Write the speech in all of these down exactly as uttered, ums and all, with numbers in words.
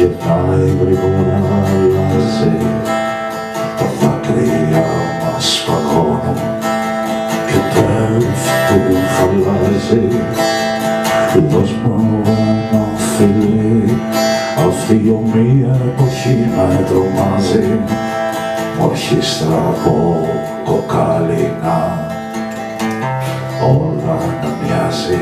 και πάει γρήγορα αλλάζει. Τα δάκρυα μας παγώνουν και πέφτουν χαλάζει. Δώσ' μου ένα φιλί, αυτή η ομοία εποχή να τρομάζει. Όχι στραβό κοκάλινα, όλα να μοιάζει.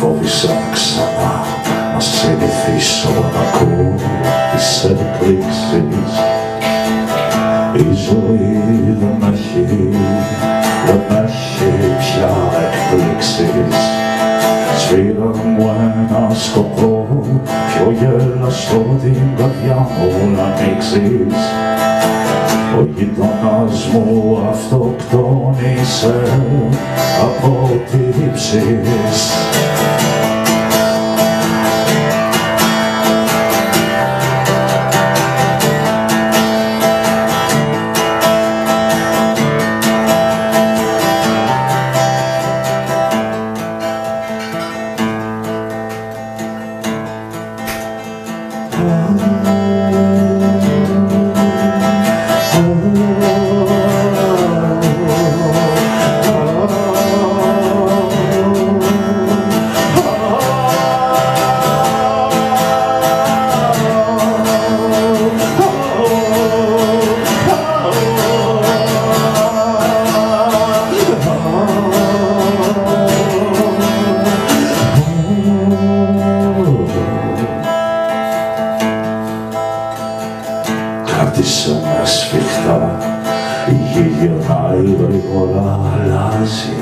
Φόβησα ξανά να συνηθίσω να ακούω τις εκπλήξεις. Η ζωή δεν έχει, δεν έχει πια εκπλήξεις. Σφύρα μου ένα σκοπό πιο γελαστό την καρδιά μου να ανοίξεις. Ο γειτονάς μου αυτοκτόνησε από θλίψεις. Κράτησε με σφιχτά, η γη γυρνάει γρήγορα αλλάζει.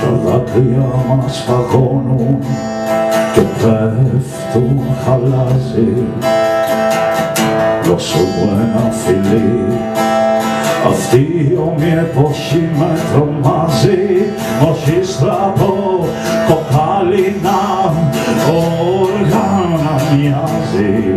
Τα δάκρυα μας παγώνουν και πέφτουν χαλάζει. Δώσε μου ένα φιλί, αυτή η όμοια εποχή με τρομάζει. Όχι στραβό κοπάλινα, όλα να μοιάζει.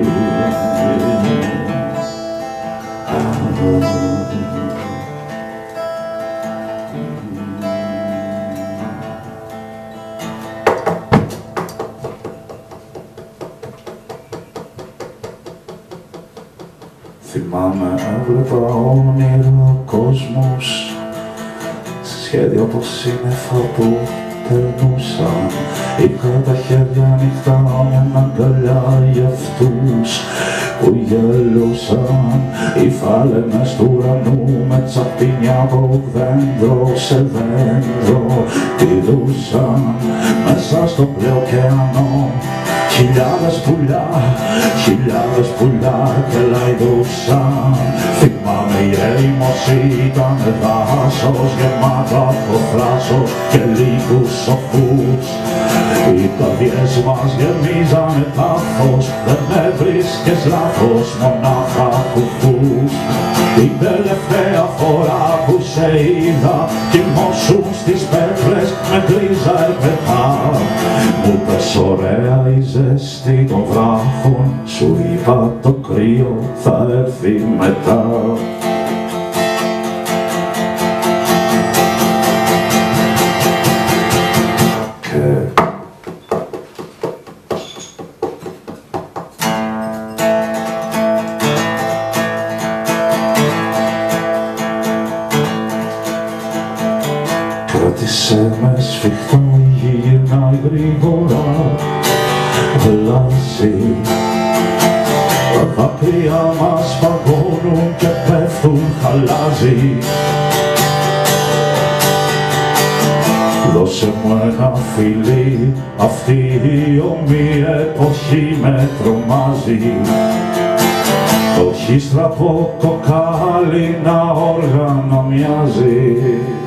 Θυμάμαι έβλεπα όνειρα κόσμους, σχέδια από σύννεφα που περνούσαν. Είχα τα χέρια ανοιχτά μια αγκαλιά για αυτούς που γελούσαν. Οι φάλαινες του ουρανού με τσαπίνια από δέντρο σε δέντρο τυλούσαν. Μέσα στο πλέον ωκεανό χιλιάδες πουλιά, χιλιάδες πουλιά τελαϊδούσαν. Θυμάμαι η έρημος ήταν δάσος γεμάτο από θράσος και λίγους σοφούς. Οι καρδιές μας γεμίζανε πάθος, δεν έβρισκες λάθος, μονάχα κουφούς. Την τελευταία φορά που σε είδα κοιμώσουν στις πέτρες με γκρίζα ερπετά. Μου πες ωραία η ζέστη των βράχων, σου είπα το κρύο θα έρθει μετά. Κράτησε με σφιχτά, η γη γυρνάει γρήγορα αλλάζει. Τα δάκρυα μας παγώνουν και πέφτουν χαλάζει. Δώσε μου ένα φιλί, αυτή η όμοια εποχή με τρομάζει. Όχι στραβό κοκάλινα όργανα μοιάζει.